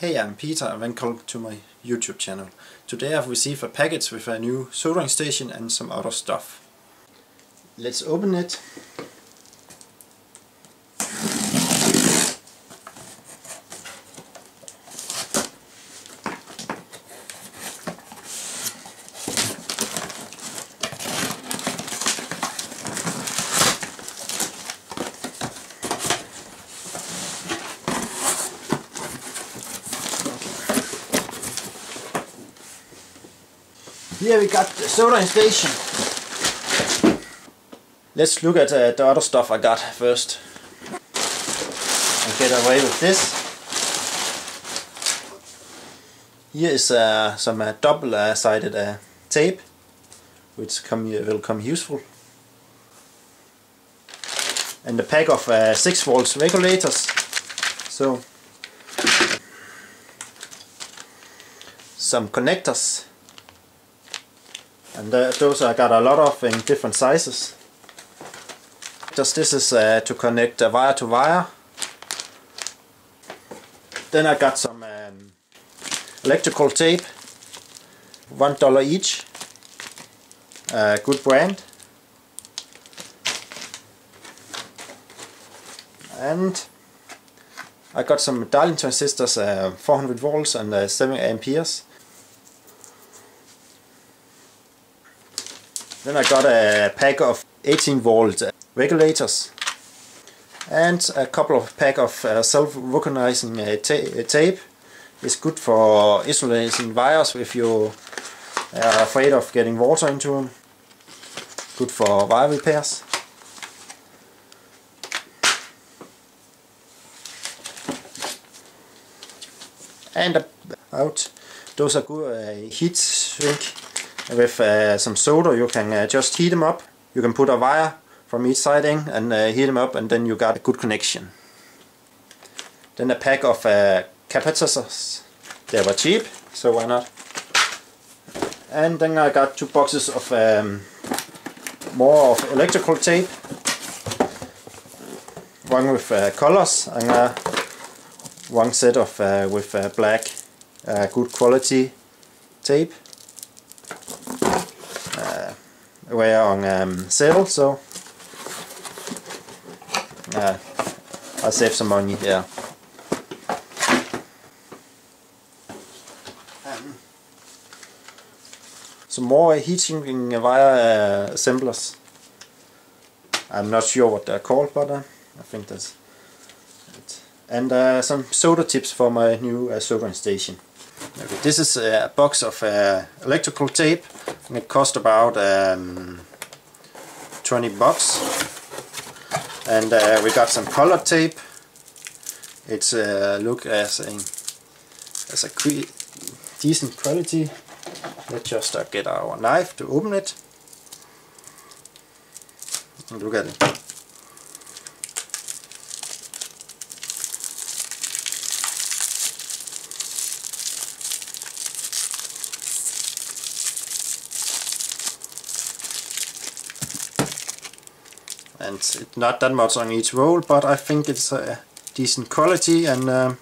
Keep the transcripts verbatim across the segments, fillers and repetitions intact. Hey, I'm Peter and welcome to my YouTube channel. Today I've received a package with a new soldering station and some other stuff. Let's open it. Here we got the soldering station. Let's look at uh, the other stuff I got first. And get away with this. Here is uh, some uh, double-sided uh, tape, which come, will come useful. And a pack of uh, six volts regulators. So, some connectors. And uh, those I got a lot of in different sizes. Just this is uh, to connect uh, wire to wire. Then I got some um, electrical tape, one dollar each, uh, good brand. And I got some Darling transistors, uh, four hundred volts and uh, seven amperes. Then I got a pack of eighteen volt regulators and a couple of pack of uh, self-recognizing uh, ta tape. It's good for isolating wires if you are afraid of getting water into them. Good for wire repairs. And out. Those are good uh, heat shrink. With uh, some solder you can uh, just heat them up. You can put a wire from each siding and uh, heat them up, and then you got a good connection. Then a pack of uh, capacitors. They were cheap, so why not? And then I got two boxes of um, more of electrical tape. One with uh, colors and uh, one set of uh, with uh, black uh, good quality tape. We're on um, sale, so uh, I saved some money there. Um, some more heat shrinking wire uh, assemblers. I'm not sure what they're called, but uh, I think that's it. And uh, some solder tips for my new uh, soldering station. Okay, this is a box of uh, electrical tape, and it cost about um, twenty bucks. And uh, we got some color tape. It's uh, look as a as a decent quality. Let's just uh, get our knife to open it. And look at it. And it's not that much on each roll, but I think it's a decent quality, and uh,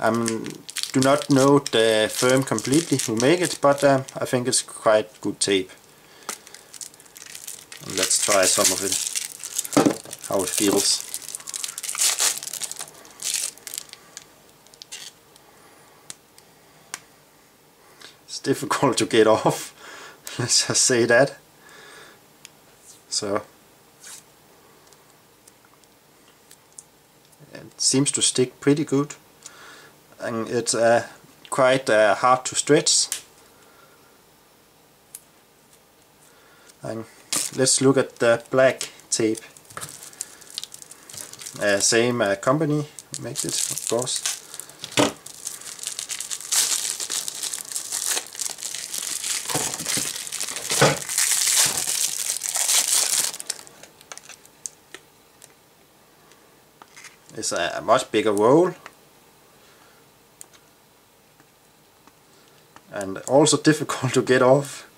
I do not know the firm completely who make it, but uh, I think it's quite good tape. And let's try some of it, how it feels. It's difficult to get off, let's just say that. So it seems to stick pretty good, and it's uh, quite uh, hard to stretch. And let's look at the black tape. Uh, same uh, company makes it, of course. It's a much bigger roll, and also difficult to get off.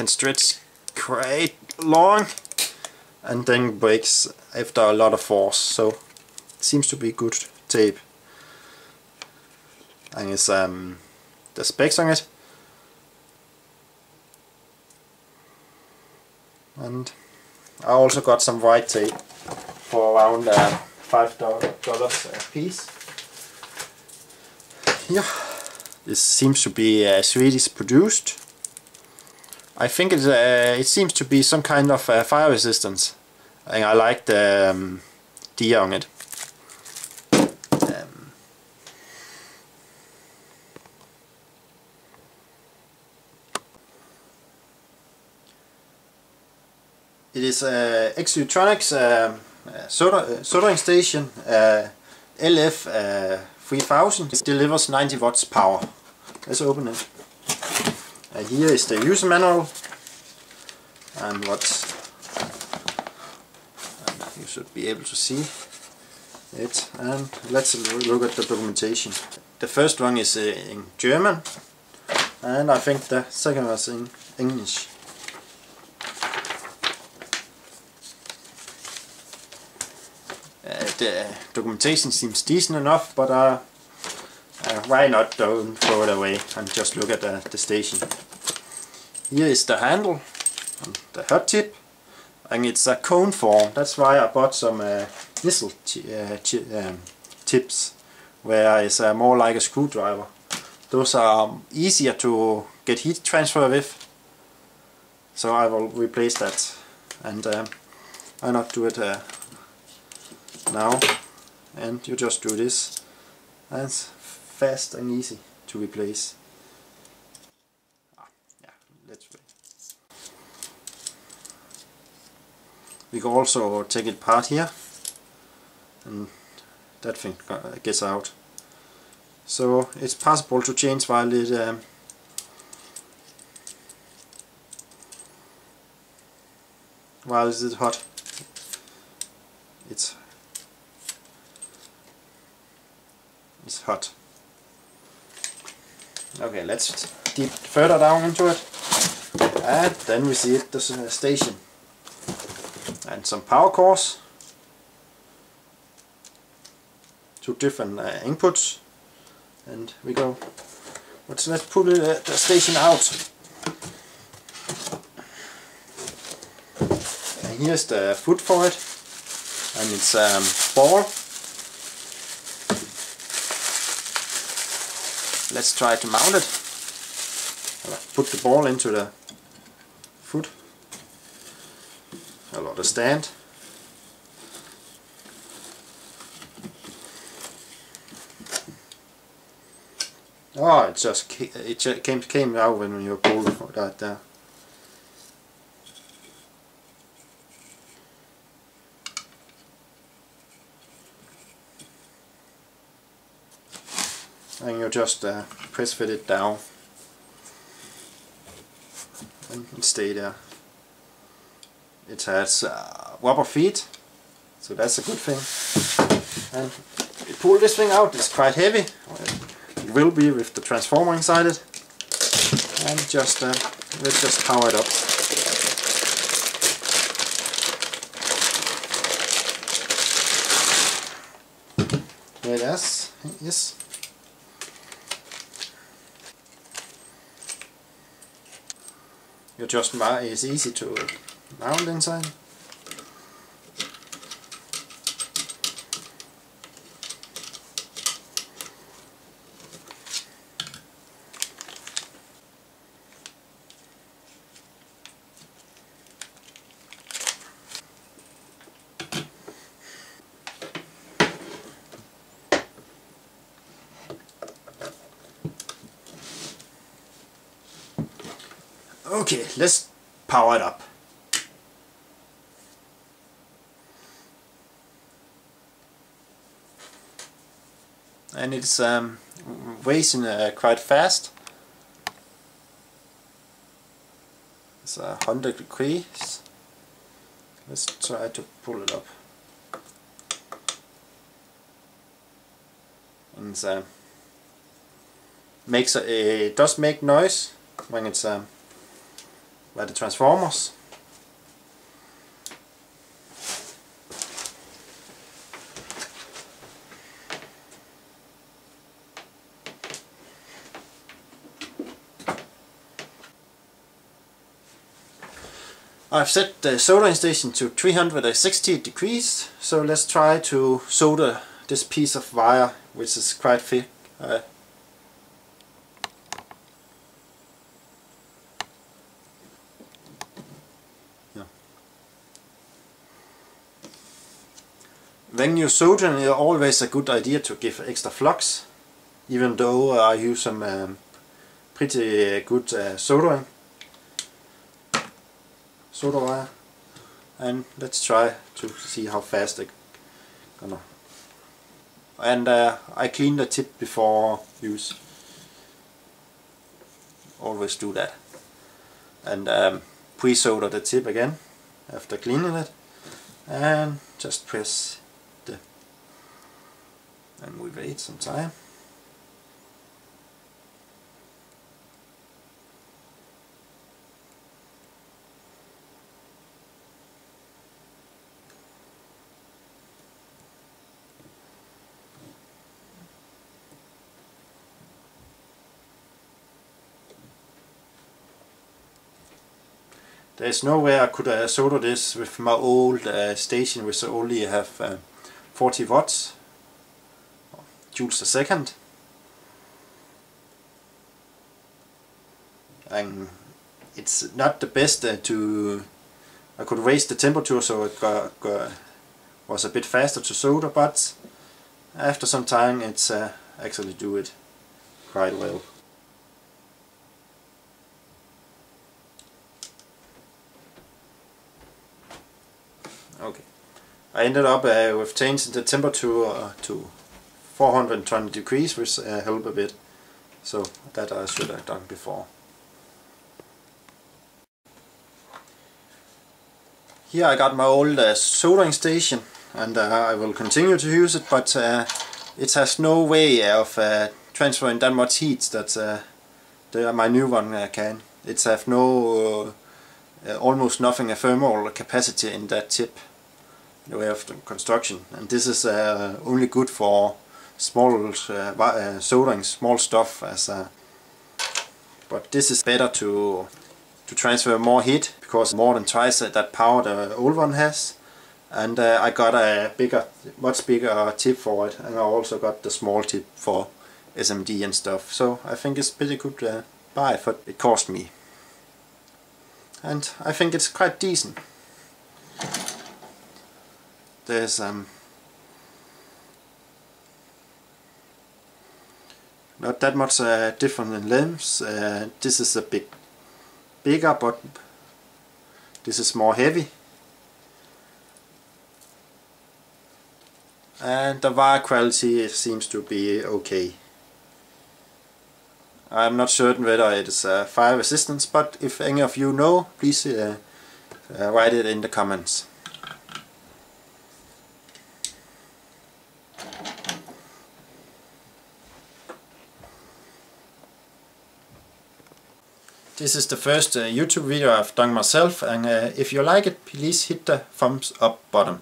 constricts quite long and then breaks after a lot of force, so it seems to be good tape. And it's um, the specs on it. And I also got some white tape for around uh, five dollars a piece. Yeah, this seems to be uh, Swedish produced. I think it uh, it seems to be some kind of uh, fire resistance, and I like the um, D on it. Um, it is uh, XYtronic's uh, uh, solder, uh, soldering station uh, L F three thousand. It delivers ninety watts power. Let's open it. Uh, here is the user manual and what and you should be able to see it, and let's look at the documentation. The first one is uh, in German, and I think the second one is in English. Uh, the documentation seems decent enough, but uh, Uh, why not, don't throw it away and just look at uh, the station. Here is the handle and the hot tip, and it's a cone form. That's why I bought some uh, missile uh, um, tips, where it's uh, more like a screwdriver. Those are easier to get heat transfer with, so I will replace that, and um, I'll not do it uh, now. And you just do this, and fast and easy to replace. Ah, yeah, let's we can also take it apart here, and that thing gets out. So it's possible to change while it um, while it's hot. It's it's hot. Okay, let's deep further down into it, and then we see it, the station and some power cores, two different uh, inputs, and we go. Let's let's pull it, uh, the station out. And here's the foot for it, and it's um, ball. Let's try to mount it. Put the ball into the foot, or the stand. Oh, it just it just came came out when you pulled that there. And you just uh, press fit it down and stay there. It has uh, rubber feet, so that's a good thing. And you pull this thing out, it's quite heavy. It will be with the transformer inside it. And just uh, let's just power it up. There it is. Yes. You just it's easy to mount inside. Okay, let's power it up. And it's um, racing uh, quite fast. It's a hundred degrees. Let's try to pull it up. And it uh, makes a, it does make noise when it's um, by the transformers. I've set the soldering station to three hundred sixty degrees, so let's try to solder this piece of wire, which is quite thick. Uh, yeah. When you solder, it's always a good idea to give extra flux, even though I use some um, pretty good uh, soldering. Solder wire, and let's try to see how fast it's gonna. And uh, I clean the tip before use. Always do that. And um, pre-solder the tip again after cleaning it, and just press the. And we wait some time. There's no way I could uh, solder this with my old uh, station, which only have uh, forty watts, joules a second. And it's not the best uh, to... I could raise the temperature so it got, got, was a bit faster to solder, but after some time it's uh, actually do it quite well. Okay, I ended up uh, with changing the temperature uh, to four hundred twenty degrees, which uh, helped a bit, so that I should have done before. Here I got my old uh, soldering station, and uh, I will continue to use it, but uh, it has no way of uh, transferring that much heat that uh, the, my new one uh, can. It has no... Uh, Uh, almost nothing a thermal capacity in that tip, in the way of the construction, and this is uh, only good for small uh, uh, soldering, small stuff. As uh, but this is better to to transfer more heat, because more than twice that power the old one has, and uh, I got a bigger, much bigger tip for it, and I also got the small tip for S M D and stuff. So I think it's pretty good uh, buy for it cost me. And I think it's quite decent. There's um, not that much uh, different in limbs. Uh, this is a bit bigger, but this is more heavy. And the wire quality seems to be okay. I'm not certain whether it is uh, fire resistance, but if any of you know, please uh, uh, write it in the comments. This is the first uh, YouTube video I've done myself, and uh, if you like it, please hit the thumbs up button.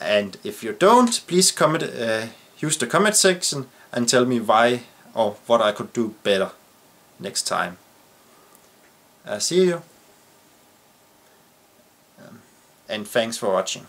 And if you don't, please comment, uh, use the comment section and tell me why, or what I could do better next time. Uh, see you, um, and thanks for watching.